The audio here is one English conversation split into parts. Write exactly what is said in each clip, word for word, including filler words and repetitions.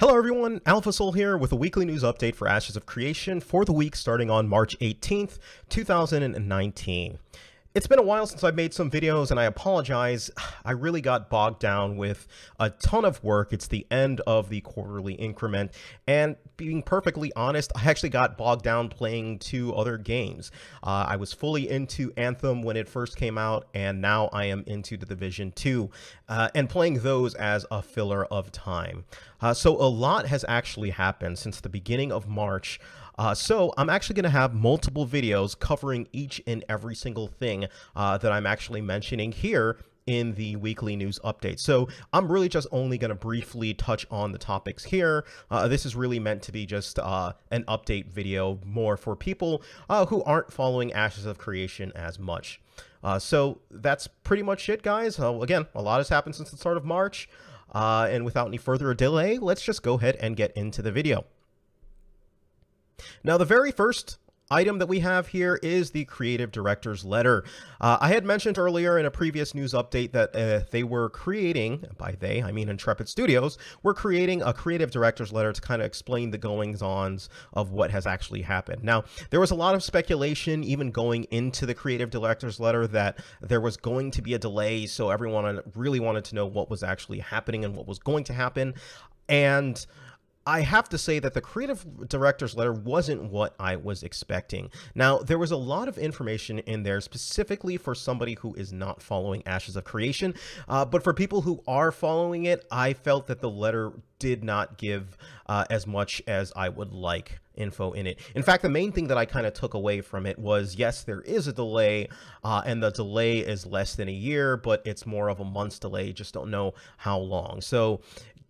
Hello everyone, Alpha Soul here with a weekly news update for Ashes of Creation for the week starting on March eighteenth, two thousand nineteen. It's been a while since I've made some videos and I apologize, I really got bogged down with a ton of work. It's the end of the quarterly increment, and being perfectly honest, I actually got bogged down playing two other games. Uh, I was fully into Anthem when it first came out, and now I am into The Division two, uh, and playing those as a filler of time. Uh, so a lot has actually happened since the beginning of March. Uh, so I'm actually going to have multiple videos covering each and every single thing uh, that I'm actually mentioning here in the weekly news update. So I'm really just only going to briefly touch on the topics here. Uh, this is really meant to be just uh, an update video more for people uh, who aren't following Ashes of Creation as much. Uh, so that's pretty much it, guys. Uh, again, a lot has happened since the start of March. Uh, and without any further delay, let's just go ahead and get into the video. Now, the very first item that we have here is the creative director's letter. Uh, I had mentioned earlier in a previous news update that uh, they were creating, by they, I mean Intrepid Studios, were creating a creative director's letter to kind of explain the goings-ons of what has actually happened. Now, there was a lot of speculation even going into the creative director's letter that there was going to be a delay, so everyone really wanted to know what was actually happening and what was going to happen, and I have to say that the creative director's letter wasn't what I was expecting. Now, there was a lot of information in there specifically for somebody who is not following Ashes of Creation, uh, but for people who are following it, I felt that the letter did not give uh, as much as I would like info in it. In fact, the main thing that I kind of took away from it was, yes, there is a delay, uh, and the delay is less than a year, but it's more of a month's delay, just don't know how long. So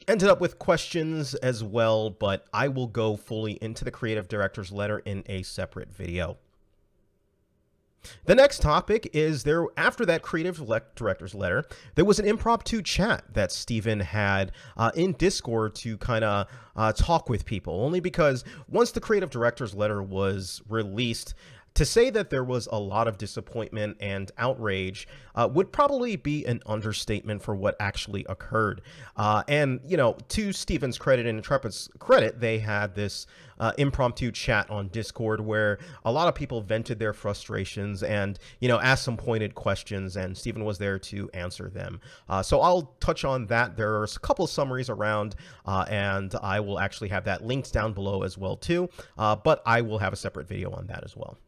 ended up with questions as well, but I will go fully into the creative director's letter in a separate video. The next topic is there, after that creative director's letter, there was an impromptu chat that Steven had uh, in Discord to kind of uh, talk with people, only because once the creative director's letter was released, to say that there was a lot of disappointment and outrage uh, would probably be an understatement for what actually occurred. Uh, and, you know, to Steven's credit and Intrepid's credit, they had this uh, impromptu chat on Discord where a lot of people vented their frustrations and, you know, asked some pointed questions, and Steven was there to answer them. Uh, so I'll touch on that. There are a couple of summaries around, uh, and I will actually have that linked down below as well, too. Uh, but I will have a separate video on that as well.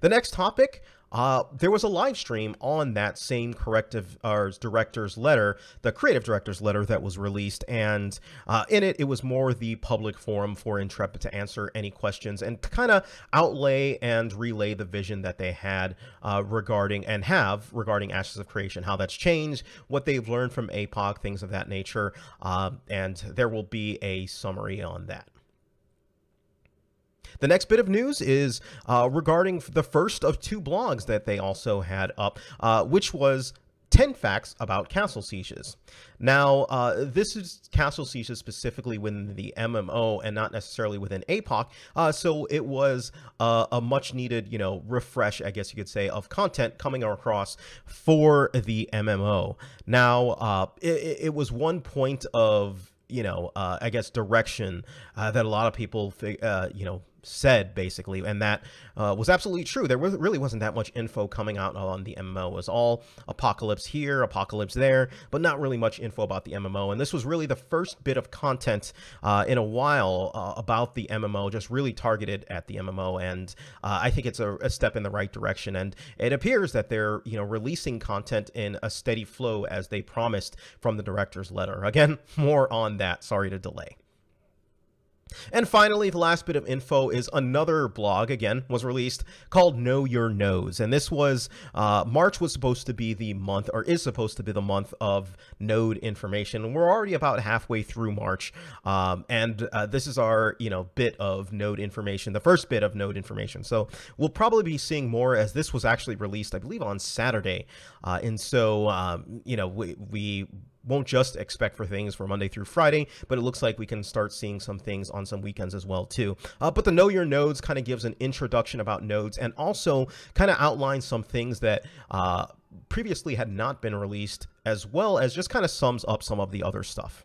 The next topic, uh, there was a live stream on that same corrective uh, director's letter, the creative director's letter that was released, and uh, in it, it was more the public forum for Intrepid to answer any questions and to kind of outlay and relay the vision that they had uh, regarding and have regarding Ashes of Creation, how that's changed, what they've learned from A P O C, things of that nature, uh, and there will be a summary on that. The next bit of news is uh, regarding the first of two blogs that they also had up, uh, which was ten facts about Castle Sieges. Now, uh, this is Castle Sieges specifically within the M M O and not necessarily within A P O C, uh, so it was uh, a much-needed, you know, refresh, I guess you could say, of content coming across for the M M O. Now, uh, it, it was one point of, you know, uh, I guess direction uh, that a lot of people, uh, you know, said basically, and that uh, was absolutely true. There was, really wasn't that much info coming out on the M M O. It was all apocalypse here, apocalypse there, but not really much info about the M M O. And this was really the first bit of content uh, in a while uh, about the M M O, just really targeted at the M M O. And uh, I think it's a, a step in the right direction. And it appears that they're, you know, releasing content in a steady flow as they promised from the director's letter. Again, more on that. Sorry to delay. And finally, the last bit of info is another blog, again, was released, called Know Your Nodes. And this was, uh, March was supposed to be the month, or is supposed to be the month of node information. And we're already about halfway through March. Um, and uh, this is our, you know, bit of node information, the first bit of node information. So we'll probably be seeing more, as this was actually released, I believe, on Saturday. Uh, and so, um, you know, we... we won't just expect for things for Monday through Friday, but it looks like we can start seeing some things on some weekends as well, too. Uh, but the Know Your Nodes kind of gives an introduction about nodes and also kind of outlines some things that uh, previously had not been released, as well as just kind of sums up some of the other stuff.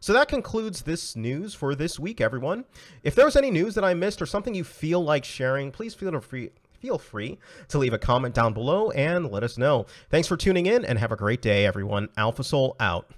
So that concludes this news for this week, everyone. If there was any news that I missed or something you feel like sharing, please feel free feel free to leave a comment down below and let us know. Thanks for tuning in and have a great day, everyone. Alpha Soul out.